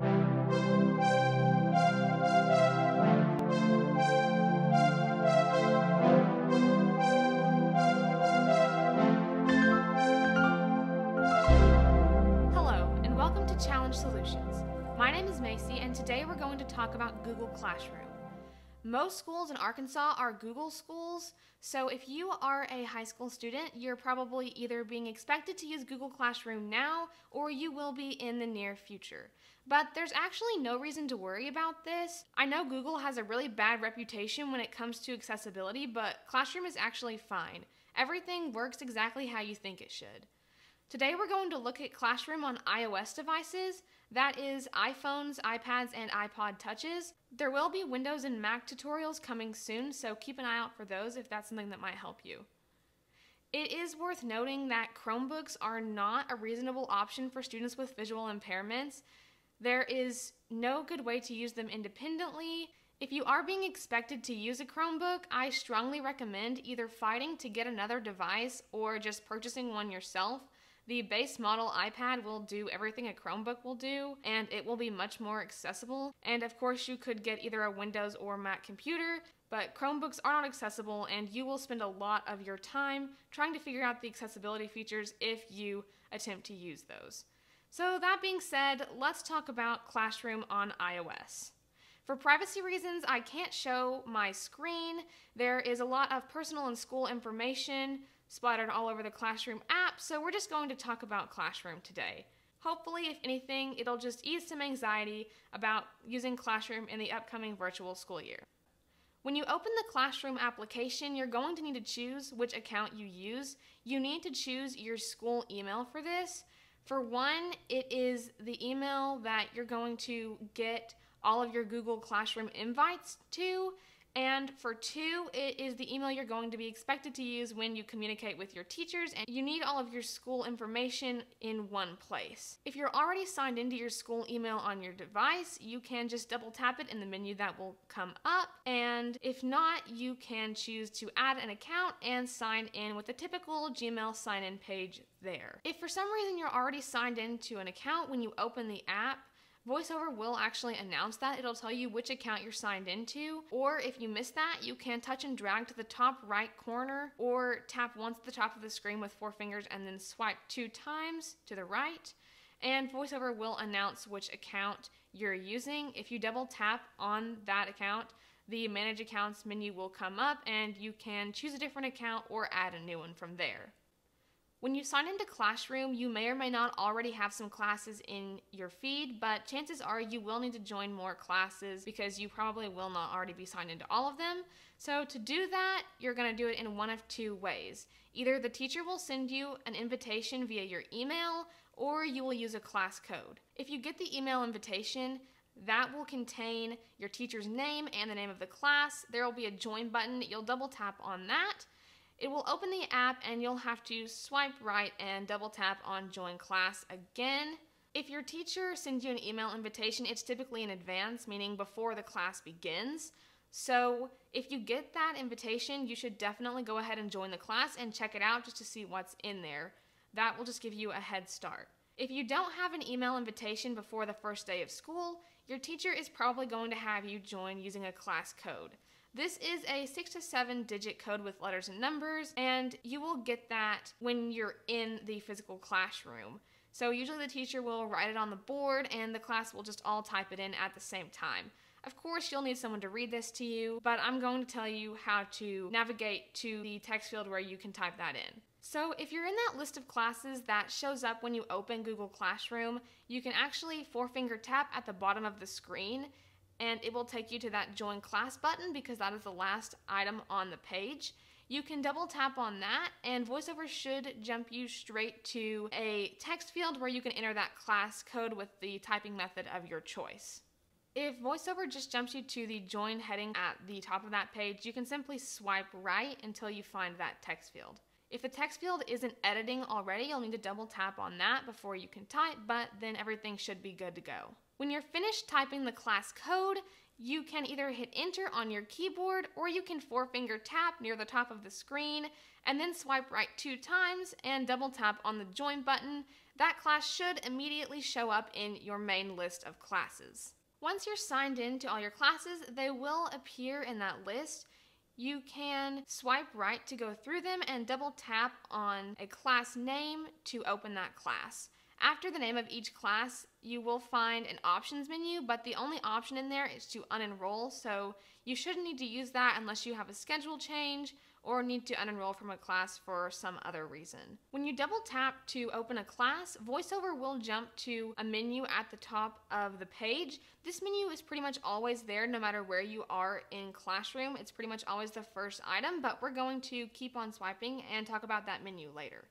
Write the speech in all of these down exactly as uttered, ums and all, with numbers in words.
Hello, and welcome to Challenge Solutions. My name is Macy, and today we're going to talk about Google Classroom. Most schools in Arkansas are Google schools, so if you are a high school student, you're probably either being expected to use Google Classroom now or you will be in the near future. But there's actually no reason to worry about this. I know Google has a really bad reputation when it comes to accessibility, but Classroom is actually fine. Everything works exactly how you think it should. Today we're going to look at Classroom on iOS devices, that is iPhones, iPads, and iPod Touches. There will be Windows and Mac tutorials coming soon, so keep an eye out for those if that's something that might help you. It is worth noting that Chromebooks are not a reasonable option for students with visual impairments. There is no good way to use them independently. If you are being expected to use a Chromebook, I strongly recommend either fighting to get another device or just purchasing one yourself. The base model iPad will do everything a Chromebook will do, and it will be much more accessible. And of course, you could get either a Windows or Mac computer, but Chromebooks are not accessible, and you will spend a lot of your time trying to figure out the accessibility features if you attempt to use those. So that being said, let's talk about Classroom on iOS. For privacy reasons, I can't show my screen. There is a lot of personal and school information splattered all over the Classroom app, so we're just going to talk about Classroom today. Hopefully, if anything, it'll just ease some anxiety about using Classroom in the upcoming virtual school year. When you open the Classroom application, you're going to need to choose which account you use. You need to choose your school email for this. For one, it is the email that you're going to get all of your Google Classroom invites to. And for two, it is the email you're going to be expected to use when you communicate with your teachers, and you need all of your school information in one place. If you're already signed into your school email on your device, you can just double tap it in the menu that will come up, and if not, you can choose to add an account and sign in with the typical Gmail sign-in page there. If for some reason you're already signed into an account when you open the app, VoiceOver will actually announce that. It'll tell you which account you're signed into, or if you miss that, you can touch and drag to the top right corner or tap once at the top of the screen with four fingers and then swipe two times to the right, and VoiceOver will announce which account you're using. If you double tap on that account, the Manage Accounts menu will come up and you can choose a different account or add a new one from there. When you sign into Classroom, you may or may not already have some classes in your feed, but chances are you will need to join more classes because you probably will not already be signed into all of them. So to do that, you're going to do it in one of two ways. Either the teacher will send you an invitation via your email, or you will use a class code. If you get the email invitation, that will contain your teacher's name and the name of the class. There will be a join button. You'll double tap on that. It will open the app and you'll have to swipe right and double tap on Join Class again. If your teacher sends you an email invitation, it's typically in advance, meaning before the class begins. So if you get that invitation, you should definitely go ahead and join the class and check it out just to see what's in there. That will just give you a head start. If you don't have an email invitation before the first day of school, your teacher is probably going to have you join using a class code. This is a six to seven digit code with letters and numbers, and you will get that when you're in the physical classroom. So usually the teacher will write it on the board and the class will just all type it in at the same time. Of course, you'll need someone to read this to you, but I'm going to tell you how to navigate to the text field where you can type that in. So if you're in that list of classes that shows up when you open Google Classroom, you can actually four-finger tap at the bottom of the screen and it will take you to that Join Class button because that is the last item on the page. You can double tap on that and VoiceOver should jump you straight to a text field where you can enter that class code with the typing method of your choice. If VoiceOver just jumps you to the Join heading at the top of that page, you can simply swipe right until you find that text field. If the text field isn't editing already, you'll need to double tap on that before you can type, but then everything should be good to go. When you're finished typing the class code, you can either hit enter on your keyboard or you can four-finger tap near the top of the screen and then swipe right two times and double tap on the join button. that class should immediately show up in your main list of classes. Once you're signed in to all your classes, they will appear in that list. You can swipe right to go through them and double tap on a class name to open that class. After the name of each class, you will find an options menu, but the only option in there is to unenroll, so you shouldn't need to use that unless you have a schedule change or need to unenroll from a class for some other reason. When you double tap to open a class, VoiceOver will jump to a menu at the top of the page. This menu is pretty much always there no matter where you are in Classroom. It's pretty much always the first item, but we're going to keep on swiping and talk about that menu later.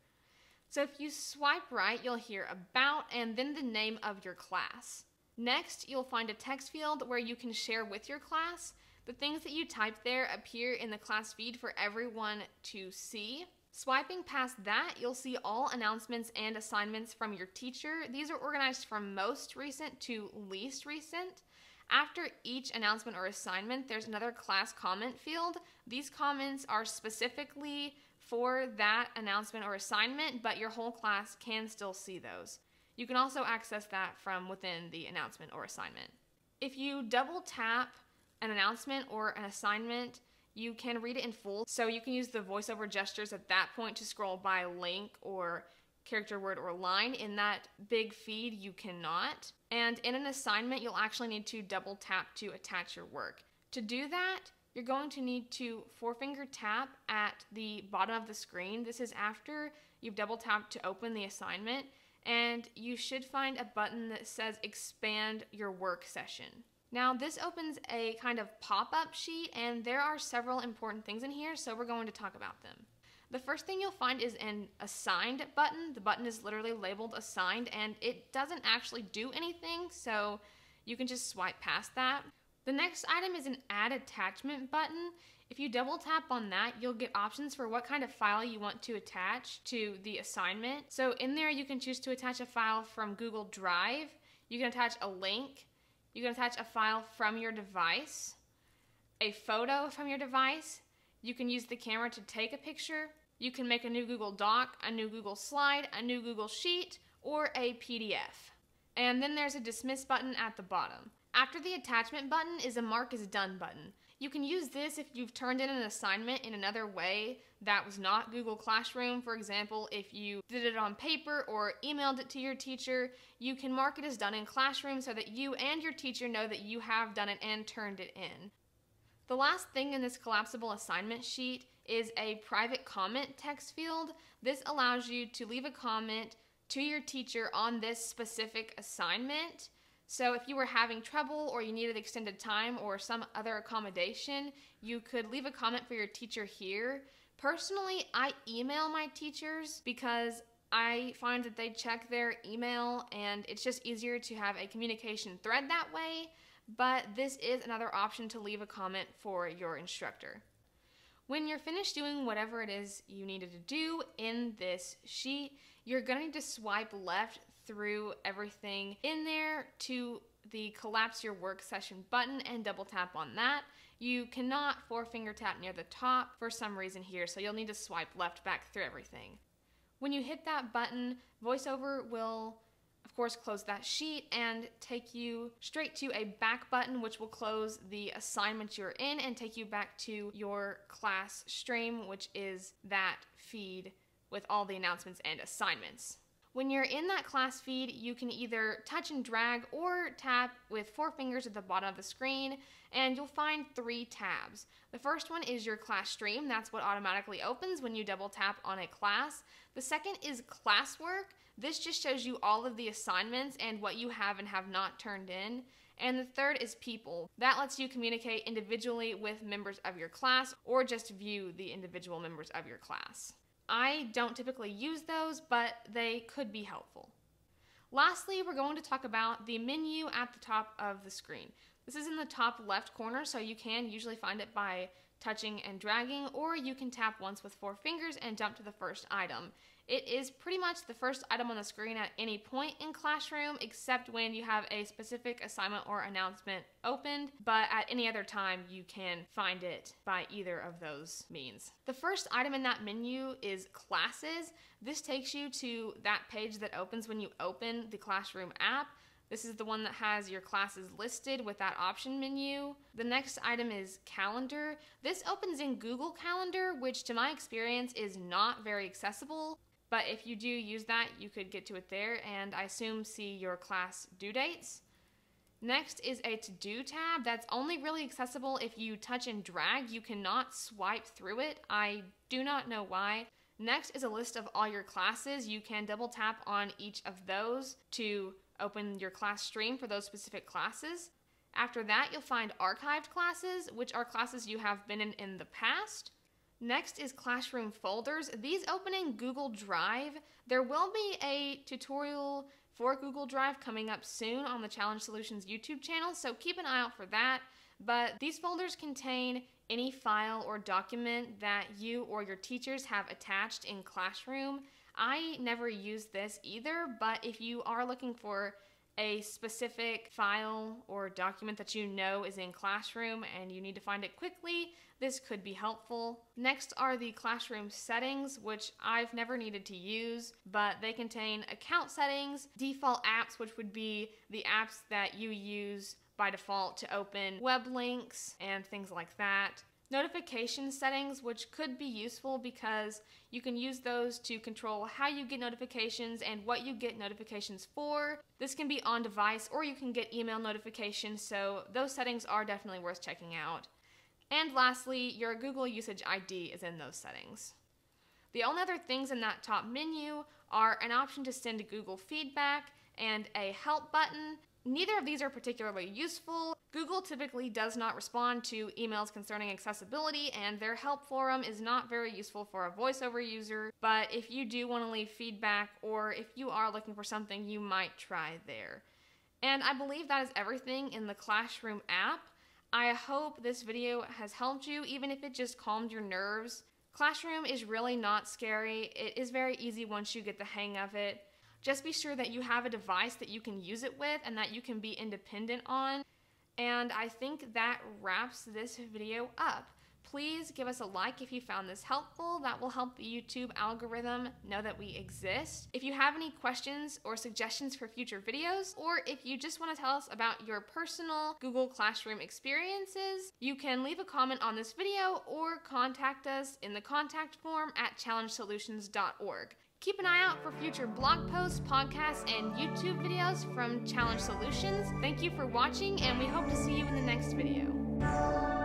So if you swipe right, you'll hear About and then the name of your class. Next, you'll find a text field where you can share with your class. The things that you type there appear in the class feed for everyone to see. Swiping past that, you'll see all announcements and assignments from your teacher. These are organized from most recent to least recent. After each announcement or assignment, there's another class comment field. These comments are specifically for that announcement or assignment, but your whole class can still see those. You can also access that from within the announcement or assignment. If you double tap an announcement or an assignment, you can read it in full, so you can use the VoiceOver gestures at that point to scroll by link or character, word, or line. In that big feed, you cannot. And in an assignment, you'll actually need to double tap to attach your work. To do that, you're going to need to forefinger tap at the bottom of the screen. This is after you've double tapped to open the assignment, and you should find a button that says expand your work session. Now this opens a kind of pop-up sheet, and there are several important things in here, so we're going to talk about them. The first thing you'll find is an assigned button. The button is literally labeled assigned, and it doesn't actually do anything, so you can just swipe past that. The next item is an Add Attachment button. If you double tap on that, you'll get options for what kind of file you want to attach to the assignment. So in there, you can choose to attach a file from Google Drive. You can attach a link. You can attach a file from your device, a photo from your device. You can use the camera to take a picture. You can make a new Google Doc, a new Google Slide, a new Google Sheet, or a P D F. And then there's a Dismiss button at the bottom. After the attachment button is a mark as done button. You can use this if you've turned in an assignment in another way that was not Google Classroom. For example, if you did it on paper or emailed it to your teacher, you can mark it as done in Classroom so that you and your teacher know that you have done it and turned it in. The last thing in this collapsible assignment sheet is a private comment text field. This allows you to leave a comment to your teacher on this specific assignment. So if you were having trouble or you needed extended time or some other accommodation, you could leave a comment for your teacher here. Personally, I email my teachers because I find that they check their email and it's just easier to have a communication thread that way, but this is another option to leave a comment for your instructor. When you're finished doing whatever it is you needed to do in this sheet, you're going to need to swipe left through everything in there to the collapse your work session button and double tap on that. You cannot forefinger tap near the top for some reason here, so you'll need to swipe left back through everything. When you hit that button, VoiceOver will of course close that sheet and take you straight to a back button, which will close the assignment you're in and take you back to your class stream, which is that feed with all the announcements and assignments. When you're in that class feed, you can either touch and drag or tap with four fingers at the bottom of the screen, and you'll find three tabs. The first one is your class stream. That's what automatically opens when you double tap on a class. The second is classwork. This just shows you all of the assignments and what you have and have not turned in. And the third is people. That lets you communicate individually with members of your class or just view the individual members of your class. I don't typically use those, but they could be helpful. Lastly, we're going to talk about the menu at the top of the screen. This is in the top left corner, so you can usually find it by touching and dragging, or you can tap once with four fingers and jump to the first item. It is pretty much the first item on the screen at any point in Classroom, except when you have a specific assignment or announcement opened, but at any other time you can find it by either of those means. The first item in that menu is Classes. This takes you to that page that opens when you open the Classroom app. This is the one that has your classes listed with that option menu. The next item is Calendar. This opens in Google Calendar, which to my experience is not very accessible. But if you do use that, you could get to it there and I assume see your class due dates. Next is a to-do tab that's only really accessible if you touch and drag. You cannot swipe through it. I do not know why. Next is a list of all your classes. You can double tap on each of those to open your class stream for those specific classes. After that, you'll find archived classes, which are classes you have been in in the past. Next is Classroom folders. These open in Google Drive. There will be a tutorial for Google Drive coming up soon on the Challenge Solutions YouTube channel, so keep an eye out for that. But these folders contain any file or document that you or your teachers have attached in Classroom. I never use this either, but if you are looking for a specific file or document that you know is in Classroom and you need to find it quickly, this could be helpful. Next are the Classroom settings, which I've never needed to use, but they contain account settings, default apps, which would be the apps that you use by default to open web links and things like that. Notification settings, which could be useful because you can use those to control how you get notifications and what you get notifications for. This can be on device or you can get email notifications, so those settings are definitely worth checking out. And lastly, your Google usage I D is in those settings. The only other things in that top menu are an option to send Google feedback and a help button. Neither of these are particularly useful. Google typically does not respond to emails concerning accessibility, and their help forum is not very useful for a VoiceOver user, but if you do want to leave feedback or if you are looking for something, you might try there. And I believe that is everything in the Classroom app. I hope this video has helped you, even if it just calmed your nerves. Classroom is really not scary. It is very easy once you get the hang of it. Just be sure that you have a device that you can use it with and that you can be independent on. And I think that wraps this video up. Please give us a like if you found this helpful. That will help the YouTube algorithm know that we exist. If you have any questions or suggestions for future videos, or if you just want to tell us about your personal Google Classroom experiences, you can leave a comment on this video or contact us in the contact form at challenge solutions dot org. Keep an eye out for future blog posts, podcasts, and YouTube videos from Challenge Solutions. Thank you for watching, and we hope to see you in the next video.